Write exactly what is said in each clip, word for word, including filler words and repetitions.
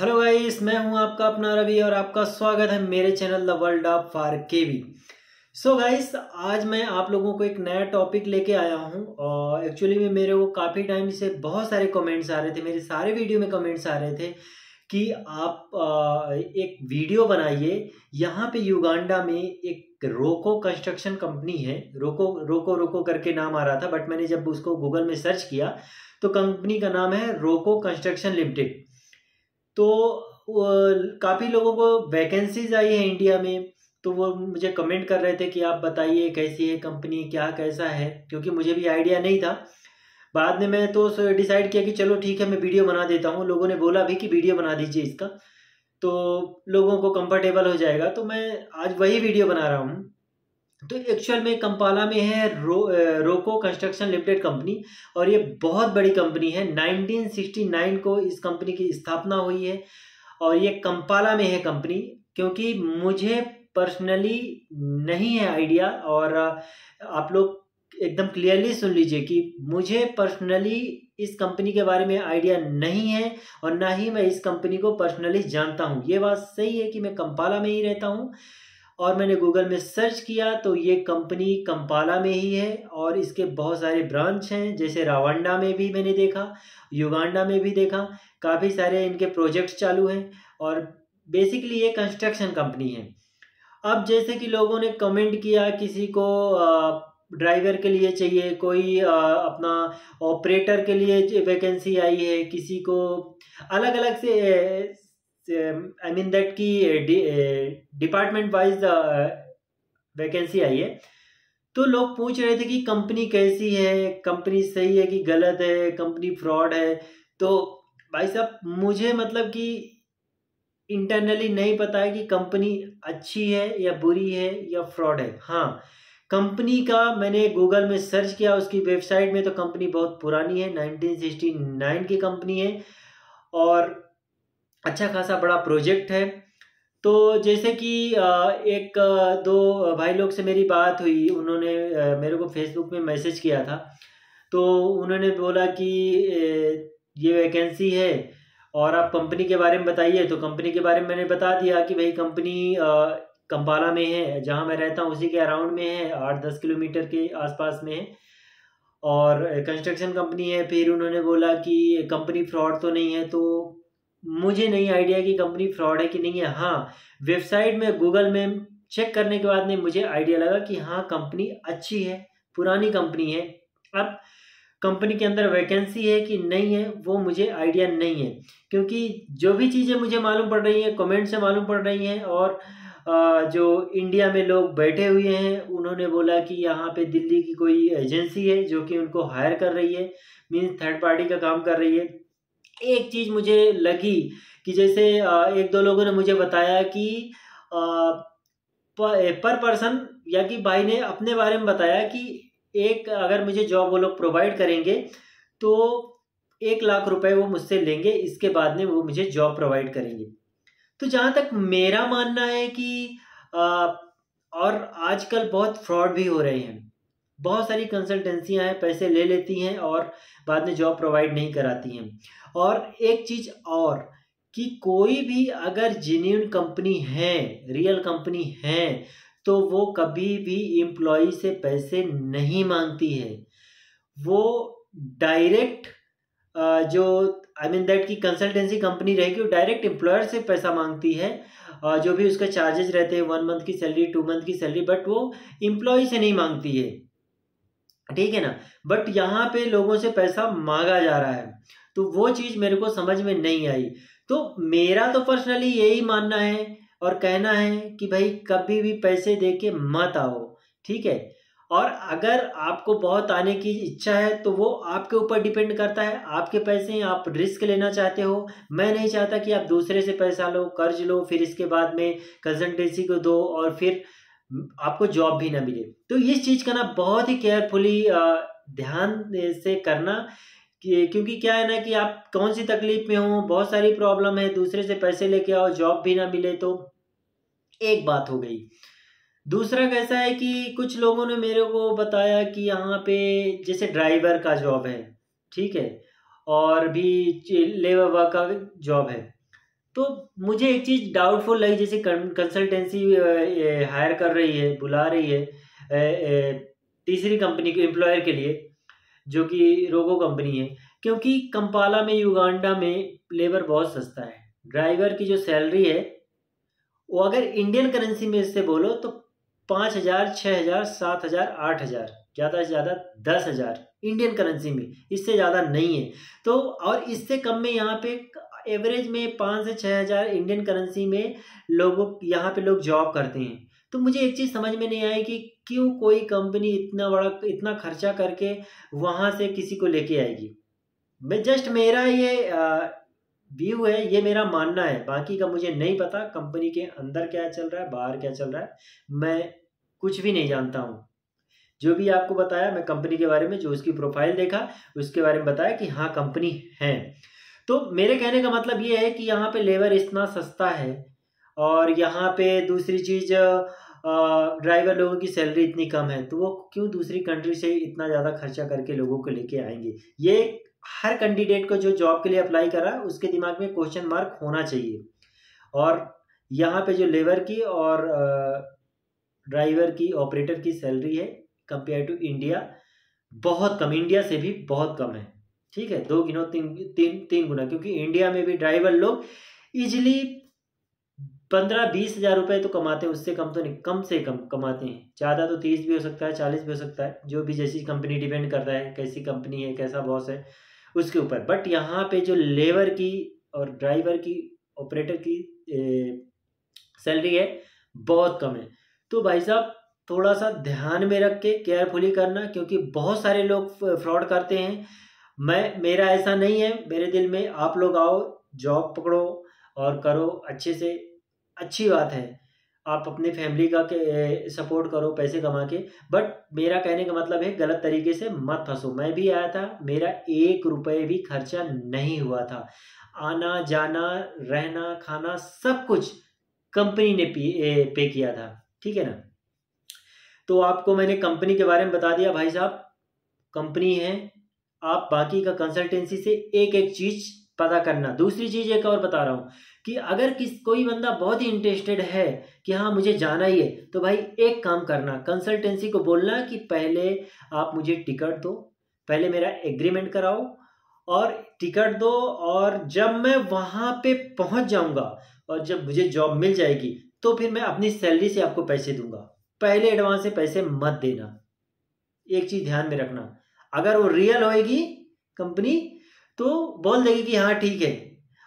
Hello guys, मैं हूं आपका अपना रवि और आपका स्वागत है मेरे channel the world of RKB. So guys, आज मैं आप लोगों को एक नया टॉपिक लेके आया हूं और एक्चुअली में मेरे को काफ़ी टाइम से बहुत सारे कमेंट्स आ रहे थे, मेरे सारे वीडियो में कमेंट्स आ रहे थे कि आप आ, एक वीडियो बनाइए। यहाँ पे युगांडा में एक रोको कंस्ट्रक्शन कंपनी है, रोको रोको रोको करके नाम आ रहा था, बट मैंने जब उसको गूगल में सर्च किया तो कंपनी का नाम है रोको कंस्ट्रक्शन लिमिटेड। तो काफ़ी लोगों को वैकेंसीज आई है इंडिया में, तो वो मुझे कमेंट कर रहे थे कि आप बताइए कैसी है कंपनी, क्या कैसा है, क्योंकि मुझे भी आइडिया नहीं था। बाद में मैं तो डिसाइड किया कि चलो ठीक है, मैं वीडियो बना देता हूँ। लोगों ने बोला भी कि वीडियो बना दीजिए इसका, तो लोगों को कंफर्टेबल हो जाएगा, तो मैं आज वही वीडियो बना रहा हूँ। तो एक्चुअल में कंपाला में है रो रोको कंस्ट्रक्शन लिमिटेड कंपनी, और ये बहुत बड़ी कंपनी है। नाइनटीन सिक्सटी नाइन को इस कंपनी की स्थापना हुई है और ये कंपाला में है कंपनी। क्योंकि मुझे पर्सनली नहीं है आइडिया, और आप लोग एकदम क्लियरली सुन लीजिए कि मुझे पर्सनली इस कंपनी के बारे में आइडिया नहीं है और ना ही मैं इस कंपनी को पर्सनली जानता हूँ। ये बात सही है कि मैं कंपाला में ही रहता हूँ और मैंने गूगल में सर्च किया तो ये कंपनी कंपाला में ही है और इसके बहुत सारे ब्रांच हैं, जैसे रवांडा में भी मैंने देखा, युगांडा में भी देखा, काफ़ी सारे इनके प्रोजेक्ट्स चालू हैं और बेसिकली ये कंस्ट्रक्शन कंपनी है। अब जैसे कि लोगों ने कमेंट किया, किसी को ड्राइवर के लिए चाहिए, कोई आ, अपना ऑपरेटर के लिए वैकेंसी आई है, किसी को अलग अलग से ए, आई मीन दैट की डिपार्टमेंट वाइज वैकेंसी आई है। तो लोग पूछ रहे थे कि कंपनी कैसी है, कंपनी सही है कि गलत है, कंपनी फ्रॉड है। तो भाई साहब, मुझे मतलब कि इंटरनली नहीं पता है कि कंपनी अच्छी है या बुरी है या फ्रॉड है। हाँ, कंपनी का मैंने गूगल में सर्च किया, उसकी वेबसाइट में, तो कंपनी बहुत पुरानी है, नाइनटीन सिक्सटी नाइन की कंपनी है और अच्छा खासा बड़ा प्रोजेक्ट है। तो जैसे कि एक दो भाई लोग से मेरी बात हुई, उन्होंने मेरे को फेसबुक में मैसेज किया था, तो उन्होंने बोला कि ये वैकेंसी है और आप कंपनी के बारे में बताइए। तो कंपनी के बारे में मैंने बता दिया कि भाई कंपनी कंपाला में है, जहां मैं रहता हूं उसी के अराउंड में है, आठ दस किलोमीटर के आसपास में है और कंस्ट्रक्शन कंपनी है। फिर उन्होंने बोला कि कंपनी फ्रॉड तो नहीं है, तो मुझे नहीं आइडिया कि कंपनी फ्रॉड है कि नहीं है। हाँ, वेबसाइट में गूगल में चेक करने के बाद में मुझे आइडिया लगा कि हाँ कंपनी अच्छी है, पुरानी कंपनी है। अब कंपनी के अंदर वैकेंसी है कि नहीं है वो मुझे आइडिया नहीं है, क्योंकि जो भी चीज़ें मुझे मालूम पड़ रही हैं कमेंट से मालूम पड़ रही हैं। और जो इंडिया में लोग बैठे हुए हैं उन्होंने बोला कि यहाँ पे दिल्ली की कोई एजेंसी है जो कि उनको हायर कर रही है, मीन्स थर्ड पार्टी का काम कर रही है। एक चीज़ मुझे लगी कि जैसे एक दो लोगों ने मुझे बताया कि पर पर्सन, या कि भाई ने अपने बारे में बताया कि एक अगर मुझे जॉब वो लोग प्रोवाइड करेंगे तो एक लाख रुपए वो मुझसे लेंगे, इसके बाद में वो मुझे जॉब प्रोवाइड करेंगे। तो जहाँ तक मेरा मानना है कि और आजकल बहुत फ्रॉड भी हो रहे हैं, बहुत सारी कंसल्टेंसियाँ हैं, पैसे ले लेती हैं और बाद में जॉब प्रोवाइड नहीं कराती हैं। और एक चीज़ और कि कोई भी अगर जेन्युइन कंपनी है, रियल कंपनी है, तो वो कभी भी एम्प्लॉई से पैसे नहीं मांगती है। वो डायरेक्ट जो आई मीन दैट की कंसल्टेंसी कंपनी रहेगी वो डायरेक्ट एम्प्लॉयर से पैसा मांगती है, जो भी उसका चार्जेस रहते हैं, वन मंथ की सैलरी, टू मंथ की सैलरी, बट वो एम्प्लॉई से नहीं मांगती है, ठीक है ना। बट यहाँ पे लोगों से पैसा मांगा जा रहा है, तो वो चीज़ मेरे को समझ में नहीं आई। तो मेरा तो पर्सनली यही मानना है और कहना है कि भाई कभी भी पैसे दे के मत आओ, ठीक है। और अगर आपको बहुत आने की इच्छा है तो वो आपके ऊपर डिपेंड करता है, आपके पैसे हैं, आप रिस्क लेना चाहते हो। मैं नहीं चाहता कि आप दूसरे से पैसा लो, कर्ज लो, फिर इसके बाद में कंसल्टेंसी को दो और फिर आपको जॉब भी ना मिले। तो इस चीज़ का ना बहुत ही केयरफुली ध्यान से करना, क्योंकि क्या है ना कि आप कौन सी तकलीफ में हो, बहुत सारी प्रॉब्लम है, दूसरे से पैसे लेके आओ, जॉब भी ना मिले, तो एक बात हो गई। दूसरा कैसा है कि कुछ लोगों ने मेरे को बताया कि यहाँ पे जैसे ड्राइवर का जॉब है, ठीक है, और भी लेबर वर्क का जॉब है। तो मुझे एक चीज़ डाउटफुल लगी, जैसे कंसल्टेंसी हायर कर रही है, बुला रही है ए, ए, तीसरी कंपनी के एम्प्लॉयर के लिए जो कि रोको कंपनी है, क्योंकि कंपाला में युगांडा में लेबर बहुत सस्ता है। ड्राइवर की जो सैलरी है वो अगर इंडियन करेंसी में इससे बोलो तो पाँच हज़ार, छः हज़ार, सात हज़ार, आठ हज़ार, ज़्यादा से ज़्यादा दस हज़ार इंडियन करेंसी में, इससे ज़्यादा नहीं है। तो और इससे कम में यहाँ पे एवरेज में पाँच से छः हज़ार इंडियन करेंसी में लोगों यहाँ पे लोग जॉब करते हैं। तो मुझे एक चीज़ समझ में नहीं आई कि क्यों कोई कंपनी इतना बड़ा इतना खर्चा करके वहाँ से किसी को लेके आएगी। मैं जस्ट मेरा ये व्यू है, ये मेरा मानना है, बाकी का मुझे नहीं पता कंपनी के अंदर क्या चल रहा है, बाहर क्या चल रहा है, मैं कुछ भी नहीं जानता हूँ। जो भी आपको बताया मैं कंपनी के बारे में, जो उसकी प्रोफाइल देखा उसके बारे में बताया कि हाँ कंपनी है। तो मेरे कहने का मतलब ये है कि यहाँ पे लेबर इतना सस्ता है और यहाँ पे दूसरी चीज़ ड्राइवर लोगों की सैलरी इतनी कम है, तो वो क्यों दूसरी कंट्री से इतना ज़्यादा खर्चा करके लोगों को लेके आएंगे। ये हर कैंडिडेट को जो जॉब के लिए अप्लाई कर रहा है उसके दिमाग में क्वेश्चन मार्क होना चाहिए। और यहाँ पे जो लेबर की और ड्राइवर की, ऑपरेटर की सैलरी है कंपेयर टू इंडिया बहुत कम, इंडिया से भी बहुत कम है। ठीक है, दो गुना तीन तीन तीन गुना, क्योंकि इंडिया में भी ड्राइवर लोग इजिली पंद्रह बीस हज़ार रुपये तो कमाते हैं, उससे कम तो नहीं, कम से कम कमाते हैं, ज़्यादा तो तीस भी हो सकता है, चालीस भी हो सकता है, जो भी जैसी कंपनी डिपेंड करता है, कैसी कंपनी है, कैसा बॉस है उसके ऊपर। बट यहाँ पे जो लेबर की और ड्राइवर की, ऑपरेटर की सैलरी है बहुत कम है। तो भाई साहब थोड़ा सा ध्यान में रख के केयरफुली करना, क्योंकि बहुत सारे लोग फ्रॉड करते हैं। मैं मेरा ऐसा नहीं है, मेरे दिल में आप लोग आओ, जॉब पकड़ो और करो अच्छे से, अच्छी बात है, आप अपनी फैमिली का के सपोर्ट करो पैसे कमा के। बट मेरा कहने का मतलब है गलत तरीके से मत फंसो। मैं भी आया था, मेरा एक रुपये भी खर्चा नहीं हुआ था, आना जाना, रहना, खाना सब कुछ कंपनी ने पे किया था। ठीक है ना, तो आपको मैंने कंपनी के बारे में बता दिया। भाई साहब कंपनी है, आप बाकी का कंसल्टेंसी से एक एक चीज़ पता करना। दूसरी चीज़ एक और बता रहा हूँ कि अगर किस कोई बंदा बहुत ही इंटरेस्टेड है कि हाँ मुझे जाना ही है, तो भाई एक काम करना, कंसल्टेंसी को बोलना कि पहले आप मुझे टिकट दो, पहले मेरा एग्रीमेंट कराओ और टिकट दो, और जब मैं वहाँ पे पहुँच जाऊँगा और जब मुझे जॉब मिल जाएगी तो फिर मैं अपनी सैलरी से आपको पैसे दूँगा। पहले एडवांस से पैसे मत देना, एक चीज़ ध्यान में रखना। अगर वो रियल होएगी कंपनी तो बोल देगी कि हाँ ठीक है,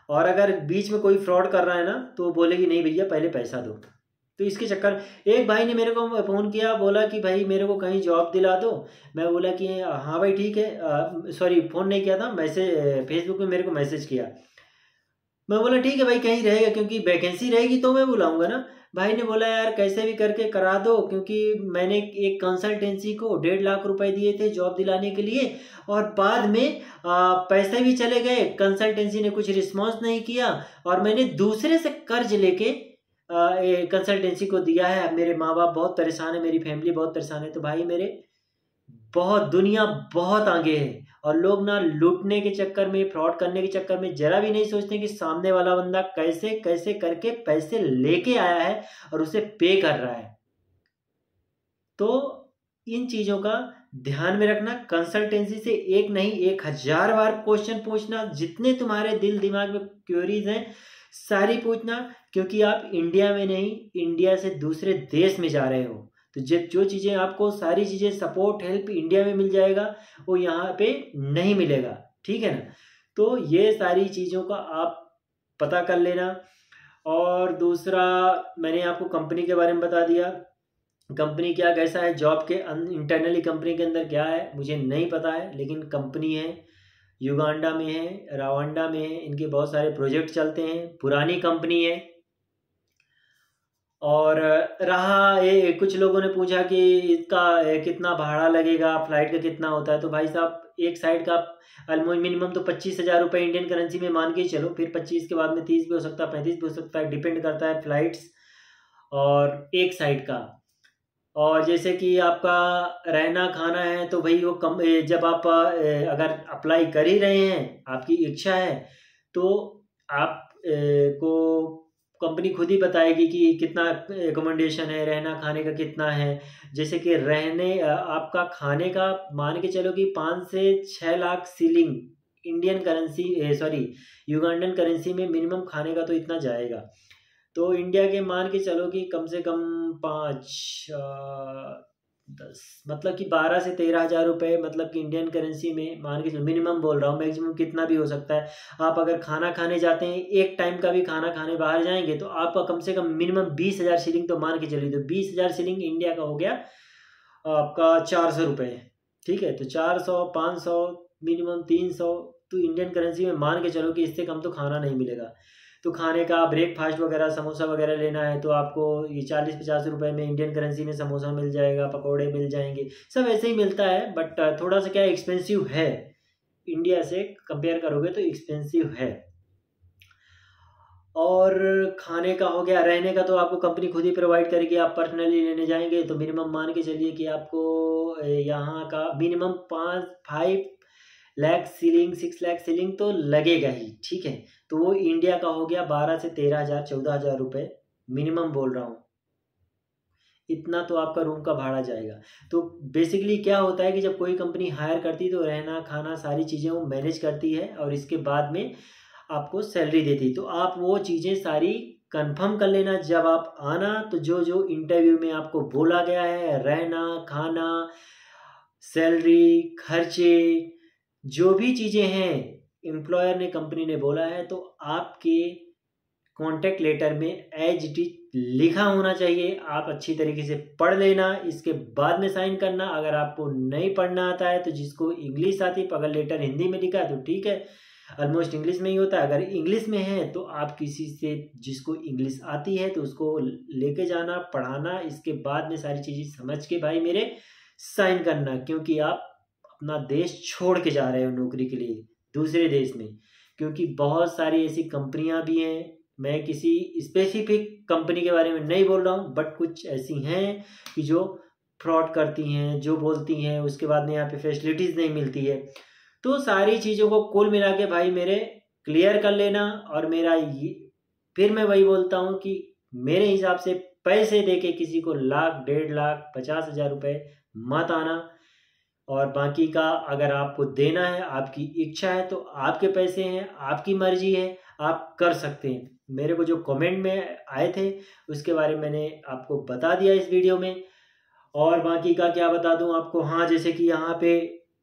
और अगर बीच में कोई फ्रॉड कर रहा है ना तो वो बोलेगी नहीं भैया पहले पैसा दो। तो इसके चक्कर, एक भाई ने मेरे को फ़ोन किया, बोला कि भाई मेरे को कहीं जॉब दिला दो। मैं बोला कि हाँ भाई ठीक है, सॉरी फ़ोन नहीं किया था, मैसेज फेसबुक में मेरे को मैसेज किया। मैं बोला ठीक है भाई कहीं रहेगा, क्योंकि वैकेंसी रहेगी तो मैं बुलाऊँगा ना। भाई ने बोला यार कैसे भी करके करा दो, क्योंकि मैंने एक कंसल्टेंसी को डेढ़ लाख रुपए दिए थे जॉब दिलाने के लिए, और बाद में आ, पैसे भी चले गए, कंसल्टेंसी ने कुछ रिस्पांस नहीं किया, और मैंने दूसरे से कर्ज लेके कंसल्टेंसी को दिया है। मेरे माँ बाप बहुत परेशान है, मेरी फैमिली बहुत परेशान है। तो भाई मेरे बहुत दुनिया बहुत आगे है, और लोग ना लूटने के चक्कर में, फ्रॉड करने के चक्कर में जरा भी नहीं सोचते कि सामने वाला बंदा कैसे कैसे करके पैसे लेके आया है और उसे पे कर रहा है। तो इन चीज़ों का ध्यान में रखना। कंसल्टेंसी से एक नहीं एक हज़ार बार क्वेश्चन पूछना, जितने तुम्हारे दिल दिमाग में क्वेरीज हैं सारी पूछना, क्योंकि आप इंडिया में नहीं, इंडिया से दूसरे देश में जा रहे हो। तो जब जो चीज़ें आपको सारी चीज़ें सपोर्ट हेल्प इंडिया में मिल जाएगा वो यहाँ पे नहीं मिलेगा। ठीक है ना, तो ये सारी चीज़ों का आप पता कर लेना। और दूसरा मैंने आपको कंपनी के बारे में बता दिया, कंपनी क्या कैसा है, जॉब के इंटरनली कंपनी के अंदर क्या है मुझे नहीं पता है, लेकिन कंपनी है, युगांडा में है, रवांडा में है, इनके बहुत सारे प्रोजेक्ट चलते हैं, पुरानी कंपनी है। और रहा ये कुछ लोगों ने पूछा कि इसका कितना भाड़ा लगेगा, फ़्लाइट का कितना होता है, तो भाई साहब एक साइड का अलमोस्ट मिनिमम तो पच्चीस हज़ार रुपये इंडियन करेंसी में मान के ही चलो, फिर पच्चीस के बाद में तीस भी हो सकता है, पैंतीस भी हो सकता है, डिपेंड करता है फ़्लाइट्स और एक साइड का। और जैसे कि आपका रहना खाना है तो भाई वो कम, जब आप अगर अप्लाई कर ही रहे हैं, आपकी इच्छा है तो आप को कंपनी खुद ही बताएगी कि कितना एकोमोडेशन है, रहना खाने का कितना है। जैसे कि रहने आपका खाने का मान के चलो कि पाँच से छः lakh shilling Indian currency sorry Ugandan currency में मिनिमम खाने का तो इतना जाएगा। तो इंडिया के मान के चलो कि कम से कम पाँच दस मतलब कि बारह से तेरह हज़ार रुपये मतलब कि इंडियन करेंसी में मान के चलो, मिनिमम बोल रहा हूँ, मैक्सिमम कितना भी हो सकता है। आप अगर खाना खाने जाते हैं, एक टाइम का भी खाना खाने बाहर जाएंगे तो आपका कम से कम मिनिमम बीस हज़ार सीलिंग तो मान के चलिए। तो बीस हज़ार सीलिंग इंडिया का हो गया आपका चार सौ रुपये, ठीक है। तो चार सौ पाँच सौ मिनिमम तीन सौ तो इंडियन करेंसी में मान के चलो कि इससे कम तो खाना नहीं मिलेगा। तो खाने का ब्रेकफास्ट वगैरह समोसा वगैरह लेना है तो आपको ये चालीस पचास रुपए में इंडियन करेंसी में समोसा मिल जाएगा, पकोड़े मिल जाएंगे, सब ऐसे ही मिलता है। बट थोड़ा सा क्या एक्सपेंसिव है, इंडिया से कंपेयर करोगे तो एक्सपेंसिव है। और खाने का हो गया, रहने का तो आपको कंपनी खुद ही प्रोवाइड करेगी। आप पर्सनली लेने जाएंगे तो मिनिमम मान के चलिए कि आपको यहाँ का मिनिमम पाँच five lakh shilling six lakh shilling तो लगेगा ही, ठीक है। तो वो इंडिया का हो गया बारह से तेरह हज़ार चौदह हज़ार रुपये मिनिमम बोल रहा हूँ, इतना तो आपका रूम का भाड़ा जाएगा। तो बेसिकली क्या होता है कि जब कोई कंपनी हायर करती है तो रहना खाना सारी चीज़ें वो मैनेज करती है और इसके बाद में आपको सैलरी देती। तो आप वो चीज़ें सारी कंफर्म कर लेना जब आप आना। तो जो जो इंटरव्यू में आपको बोला गया है, रहना खाना सैलरी खर्चे जो भी चीज़ें हैं एम्प्लॉयर ने कंपनी ने बोला है तो आपके कॉन्टैक्ट लेटर में एज इट इज लिखा होना चाहिए। आप अच्छी तरीके से पढ़ लेना, इसके बाद में साइन करना। अगर आपको नहीं पढ़ना आता है तो जिसको इंग्लिश आती है, अगर लेटर हिंदी में लिखा है तो ठीक है, ऑलमोस्ट इंग्लिश में ही होता है। अगर इंग्लिश में है तो आप किसी से जिसको इंग्लिश आती है तो उसको लेके जाना, पढ़ाना, इसके बाद में सारी चीज़ें समझ के भाई मेरे साइन करना, क्योंकि आप अपना देश छोड़ के जा रहे हो नौकरी के लिए दूसरे देश में। क्योंकि बहुत सारी ऐसी कंपनियां भी हैं, मैं किसी स्पेसिफिक कंपनी के बारे में नहीं बोल रहा हूं, बट कुछ ऐसी हैं कि जो फ्रॉड करती हैं, जो बोलती हैं उसके बाद में यहाँ पे फैसिलिटीज़ नहीं मिलती है। तो सारी चीज़ों को कुल मिला के भाई मेरे क्लियर कर लेना। और मेरा ये फिर मैं वही बोलता हूँ कि मेरे हिसाब से पैसे दे के किसी को लाख डेढ़ लाख पचास हज़ार रुपये मत आना। और बाकी का अगर आपको देना है, आपकी इच्छा है तो आपके पैसे हैं, आपकी मर्जी है, आप कर सकते हैं। मेरे को जो कमेंट में आए थे उसके बारे में मैंने आपको बता दिया इस वीडियो में। और बाकी का क्या बता दूं आपको, हाँ जैसे कि यहाँ पे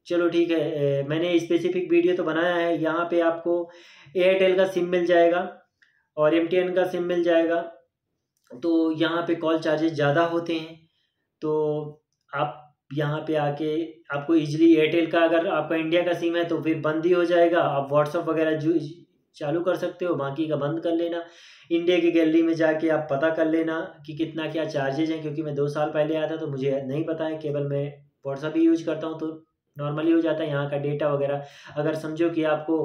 चलो ठीक है, मैंने स्पेसिफिक वीडियो तो बनाया है। यहाँ पे आपको एयरटेल का सिम मिल जाएगा और एम टी एन का सिम मिल जाएगा। तो यहाँ पर कॉल चार्जेस ज़्यादा होते हैं, तो आप यहाँ पे आके आपको इजीली एयरटेल का, अगर आपका इंडिया का सिम है तो फिर बंद ही हो जाएगा। आप व्हाट्सअप वगैरह जो चालू कर सकते हो, बाकी का बंद कर लेना। इंडिया की गैलरी में जाके आप पता कर लेना कि कितना क्या चार्जेज हैं, क्योंकि मैं दो साल पहले आया था तो मुझे नहीं पता है। केवल मैं व्हाट्सअप ही यूज करता हूँ तो नॉर्मली हो जाता है। यहाँ का डेटा वगैरह अगर समझो कि आपको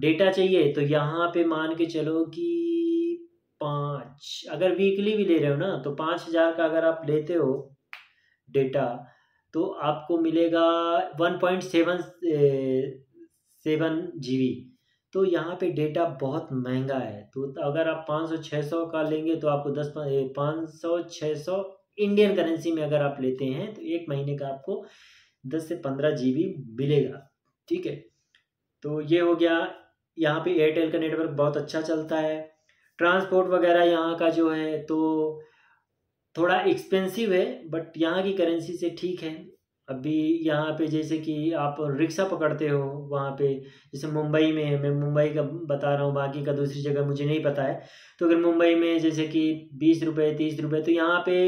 डेटा चाहिए तो यहाँ पर मान के चलो कि पाँच अगर वीकली भी ले रहे हो ना तो पाँच हज़ार का अगर आप लेते हो डेटा तो आपको मिलेगा one point seven seven G B. तो यहाँ पे डेटा बहुत महंगा है। तो अगर आप पाँच सौ छः सौ का लेंगे तो आपको दस पाँच सौ छः सौ इंडियन करेंसी में अगर आप लेते हैं तो एक महीने का आपको दस से पंद्रह जी बी मिलेगा, ठीक है। तो ये हो गया। यहाँ पे एयरटेल का नेटवर्क बहुत अच्छा चलता है। ट्रांसपोर्ट वगैरह यहाँ का जो है तो थोड़ा एक्सपेंसिव है, बट यहाँ की करेंसी से ठीक है। अभी यहाँ पे जैसे कि आप रिक्शा पकड़ते हो, वहाँ पे जैसे मुंबई में है, मैं मुंबई का बता रहा हूँ, बाकी का दूसरी जगह मुझे नहीं पता है। तो अगर मुंबई में जैसे कि बीस रुपये तीस रुपये तो यहाँ पे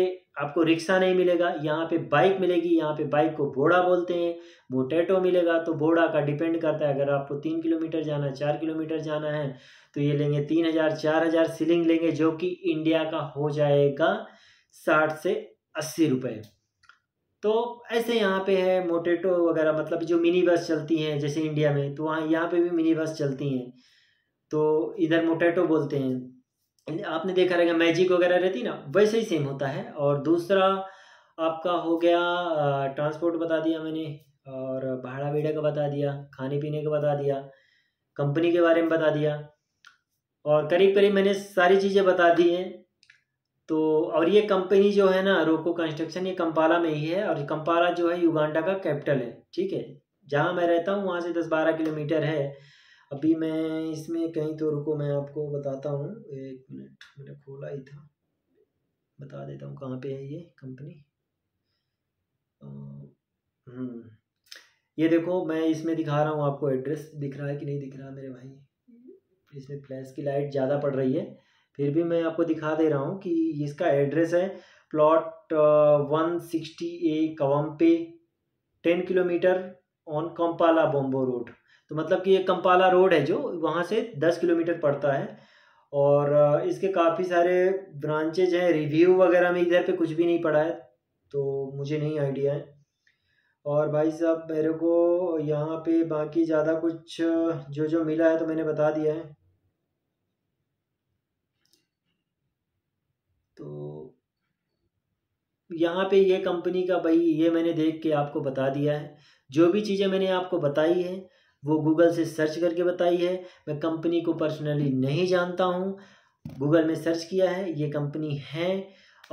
आपको रिक्शा नहीं मिलेगा, यहाँ पे बाइक मिलेगी। यहाँ पे बाइक को बोड़ा बोलते हैं, मोटेटो मिलेगा। तो बोड़ा का डिपेंड करता है, अगर आपको तीन किलोमीटर जाना है चार किलोमीटर जाना है तो ये लेंगे तीन हज़ार चार हज़ार सीलिंग लेंगे, जो कि इंडिया का हो जाएगा साठ से अस्सी रुपये। तो ऐसे यहाँ पे है मोटेटो वगैरह, मतलब जो मिनी बस चलती हैं जैसे इंडिया में, तो वहाँ यहाँ पे भी मिनी बस चलती हैं तो इधर मोटेटो बोलते हैं। आपने देखा रहेगा मैजिक वगैरह रहती ना, वैसे ही सेम होता है। और दूसरा आपका हो गया ट्रांसपोर्ट बता दिया मैंने, और भाड़ा वेड़ा का बता दिया, खाने पीने का बता दिया, कंपनी के बारे में बता दिया। और करीब करीब मैंने सारी चीज़ें बता दी हैं। तो और ये कंपनी जो है ना रोको कंस्ट्रक्शन, ये कंपाला में ही है और कंपाला जो है युगांडा का कैपिटल है, ठीक है। जहाँ मैं रहता हूँ वहाँ से दस बारह किलोमीटर है। अभी मैं इसमें कहीं तो रुको मैं आपको बताता हूँ, एक मिनट मैंने खोला ही था, बता देता हूँ कहाँ पे है ये कंपनी। हम्म ये देखो मैं इसमें दिखा रहा हूँ आपको, एड्रेस दिख रहा है कि नहीं दिख रहा मेरे भाई, इसमें फ्लैश की लाइट ज़्यादा पड़ रही है, फिर भी मैं आपको दिखा दे रहा हूँ कि इसका एड्रेस है plot one sixty A Kawempe ten kilometre on Kampala Bombo road. तो मतलब कि ये कंपाला रोड है जो वहाँ से दस किलोमीटर पड़ता है। और इसके काफ़ी सारे ब्रांचेज हैं, रिव्यू वगैरह में इधर पे कुछ भी नहीं पड़ा है तो मुझे नहीं आइडिया है। और भाई साहब मेरे को यहाँ पे बाकी ज़्यादा कुछ जो जो मिला है तो मैंने बता दिया है। तो यहाँ पे ये कंपनी का भाई ये मैंने देख के आपको बता दिया है, जो भी चीज़ें मैंने आपको बताई है वो गूगल से सर्च करके बताई है। मैं कंपनी को पर्सनली नहीं जानता हूँ, गूगल में सर्च किया है, ये कंपनी है।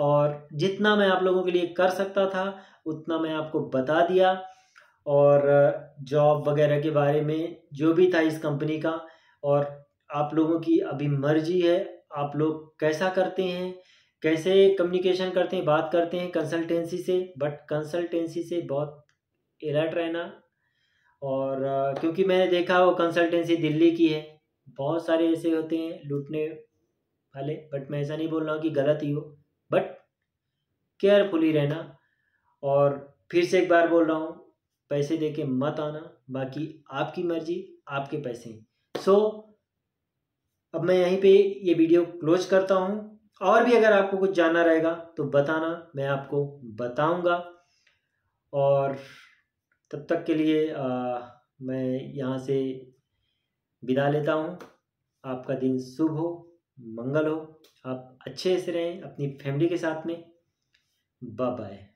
और जितना मैं आप लोगों के लिए कर सकता था उतना मैं आपको बता दिया, और जॉब वगैरह के बारे में जो भी था इस कंपनी का, और आप लोगों की अभी मर्जी है आप लोग कैसा करते हैं, कैसे कम्युनिकेशन करते हैं, बात करते हैं कंसल्टेंसी से। बट कंसल्टेंसी से बहुत अलर्ट रहना, और क्योंकि मैंने देखा वो कंसल्टेंसी दिल्ली की है, बहुत सारे ऐसे होते हैं लूटने वाले। बट मैं ऐसा नहीं बोल रहा हूँ कि गलत ही हो, बट केयरफुली रहना। और फिर से एक बार बोल रहा हूँ, पैसे दे के मत आना, बाकी आपकी मर्जी आपके पैसे। सो so, अब मैं यहीं पे ये वीडियो क्लोज करता हूँ। और भी अगर आपको कुछ जानना रहेगा तो बताना, मैं आपको बताऊँगा। और तब तक के लिए आ, मैं यहाँ से विदा लेता हूँ। आपका दिन शुभ हो, मंगल हो, आप अच्छे से रहें अपनी फैमिली के साथ में। Bye bye.